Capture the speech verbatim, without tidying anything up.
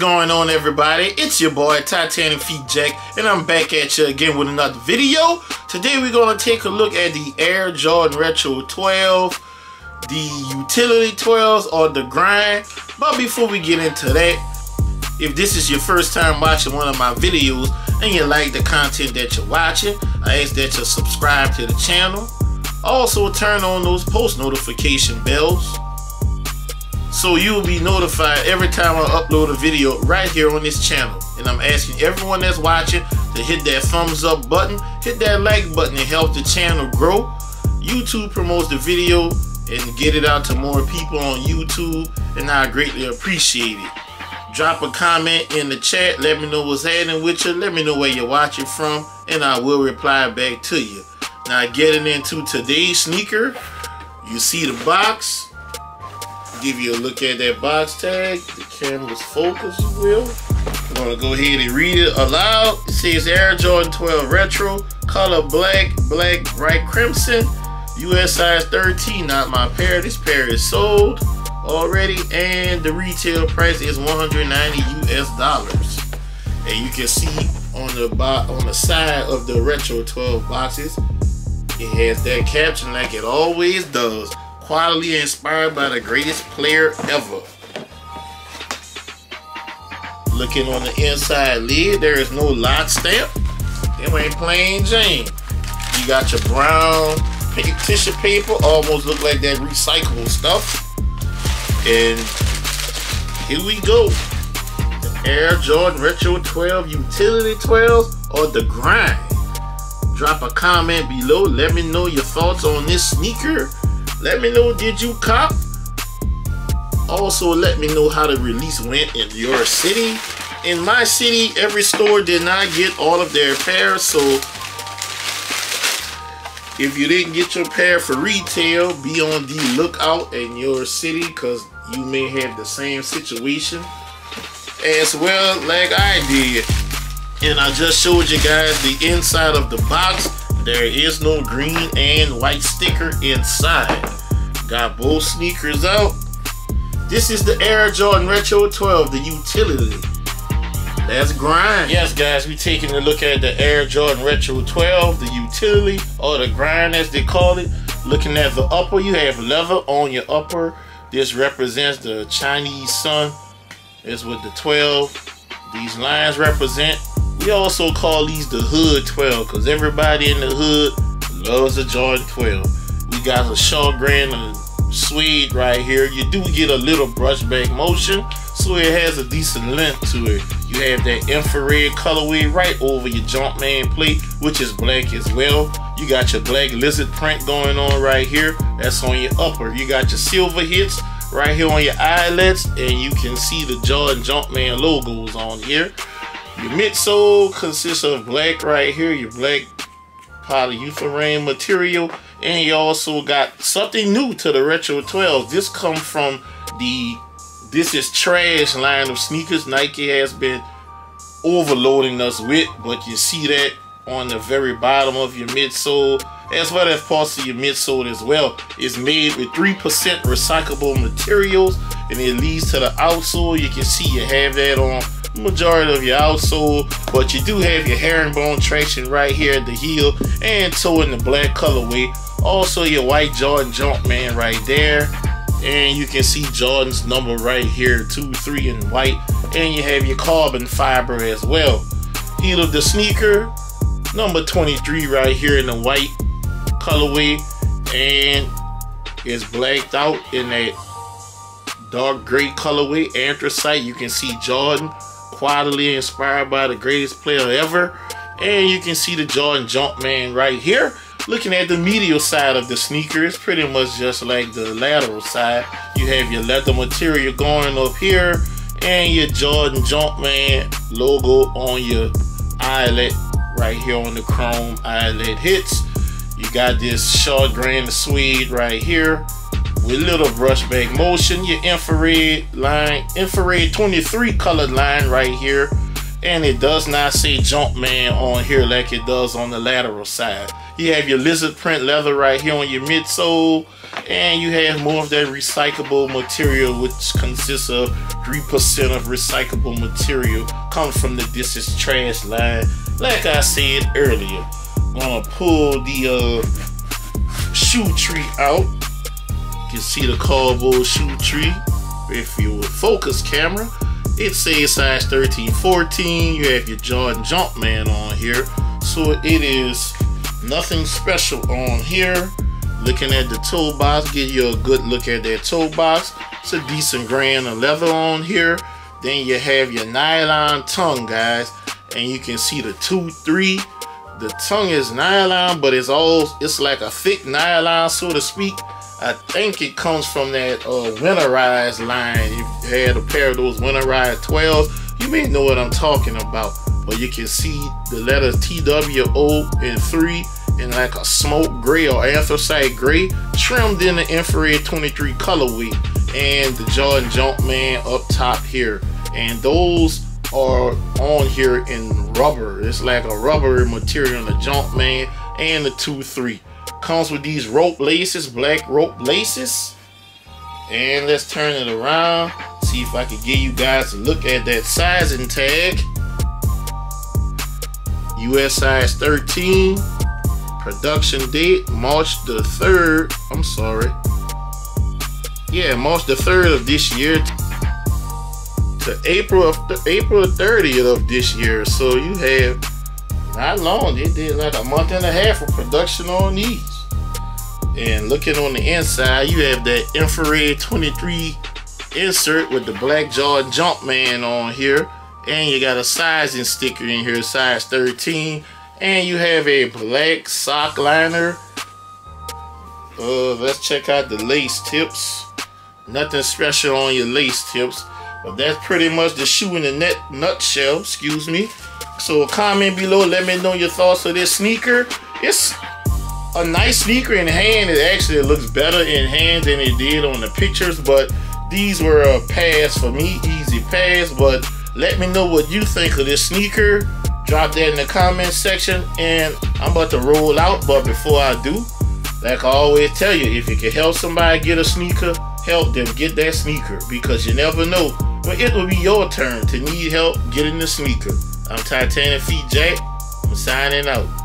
going on, everybody? It's your boy Titanic Feet Jack, and I'm back at you again with another video. Today we're going to take a look at the Air Jordan Retro twelve, the Utility twelves, or the Grind. But before we get into that, if this is your first time watching one of my videos and you like the content that you're watching, I ask that you subscribe to the channel. Also turn on those post notification bells, so you'll be notified every time I upload a video right here on this channel. And I'm asking everyone that's watching to hit that thumbs up button, hit that like button, and help the channel grow. YouTube promotes the video and get it out to more people on YouTube, and I greatly appreciate it. Drop a comment in the chat, let me know what's happening with you, let me know where you're watching from, and I will reply back to you. Now, getting into today's sneaker, you see the box. Give you a look at that box tag. The camera's focused, you will. I'm gonna go ahead and read it aloud. It says Air Jordan twelve Retro, color black, black, bright crimson, U S size thirteen, not my pair. This pair is sold already, and the retail price is one hundred ninety U S dollars. And you can see on the box, on the side of the Retro twelve boxes, it has that caption like it always does. Quality inspired by the greatest player ever. Looking on the inside lid, there is no lot stamp. Them ain't plain Jane. You got your brown tissue paper, almost look like that recyclable stuff. And here we go. The Air Jordan Retro twelve, Utility twelve, or the Grind. Drop a comment below. Let me know your thoughts on this sneaker. Let me know, did you cop? Also, let me know how the release went in your city. In my city, every store did not get all of their pairs, so if you didn't get your pair for retail, be on the lookout in your city, because you may have the same situation as well like I did. And I just showed you guys the inside of the box. There is no green and white sticker inside. Got both sneakers out. This is the Air Jordan Retro twelve, the Utility. Let's grind. Yes, guys, we're taking a look at the Air Jordan Retro twelve, the Utility, or the Grind as they call it. Looking at the upper, you have leather on your upper. This represents the Chinese sun. That's what the twelve, these lines represent. We also call these the Hood twelve, because everybody in the hood loves the Jordan twelve. We got a shawgran and a suede right here. You do get a little brushback motion, so it has a decent length to it. You have that infrared colorway right over your Jumpman plate, which is black as well. You got your black lizard print going on right here. That's on your upper. You got your silver hits right here on your eyelets, and you can see the Jordan Jumpman logos on here. Your midsole consists of black right here, your black polyurethane material, and you also got something new to the Retro twelve. This comes from the This Is Trash line of sneakers Nike has been overloading us with, but you see that on the very bottom of your midsole, as well as parts of your midsole as well. It's made with three percent recyclable materials, and it leads to the outsole. You can see you have that on majority of your outsole, but you do have your herringbone traction right here at the heel and toe in the black colorway. Also your white Jordan Jumpman right there, and you can see Jordan's number right here, two, three in white, and you have your carbon fiber as well. Heel of the sneaker, number twenty-three right here in the white colorway, and it's blacked out in that dark gray colorway, anthracite. You can see Jordan, quality inspired by the greatest player ever, and you can see the Jordan Jumpman right here. Looking at the medial side of the sneaker, it's pretty much just like the lateral side. You have your leather material going up here, and your Jordan Jumpman logo on your eyelet right here on the chrome eyelet hits. You got this short grand suede right here with little brushback motion. Your infrared line, infrared twenty-three colored line right here, and it does not say Jumpman on here like it does on the lateral side. You have your lizard print leather right here on your midsole, and you have more of that recyclable material, which consists of three percent of recyclable material, comes from the This Is Trash line, like I said earlier. I'm gonna pull the uh, shoe tree out. You can see the cardboard shoe tree. If you will focus camera, it says size thirteen, fourteen. You have your Jordan Jumpman on here, so it is nothing special on here. Looking at the toe box, give you a good look at that toe box. It's a decent grain of leather on here. Then you have your nylon tongue, guys, and you can see the two three. The tongue is nylon, but it's all it's like a thick nylon, so to speak. I think it comes from that uh, winterized line. You had a pair of those winterized twelves, you may know what I'm talking about. But you can see the letters T W O and three in like a smoke gray or anthracite gray, trimmed in the infrared twenty-three colorway, and the Jordan Jumpman up top here. And those are on here in rubber. It's like a rubber material on the Jumpman and the two three. Comes with these rope laces, black rope laces. And let's turn it around, see if I can give you guys a look at that sizing tag. U S size thirteen, production date March the third, I'm sorry, yeah, March the third of this year to April of the April thirtieth of this year. So you have not long, they did like a month and a half of production on these. And looking on the inside, you have that infrared twenty-three insert with the black Jordan Jumpman on here, and you got a sizing sticker in here, size thirteen, and you have a black sock liner. Uh, let's check out the lace tips. Nothing special on your lace tips, but that's pretty much the shoe in a net nutshell, excuse me. So comment below, let me know your thoughts of this sneaker. It's a nice sneaker in hand. It actually looks better in hand than it did on the pictures, but these were a pass for me, easy pass. But let me know what you think of this sneaker. Drop that in the comment section, and I'm about to roll out. But before I do, like I always tell you, if you can help somebody get a sneaker, help them get that sneaker, because you never know when it will be your turn to need help getting the sneaker. I'm Titanic Feet Jack. I'm signing out.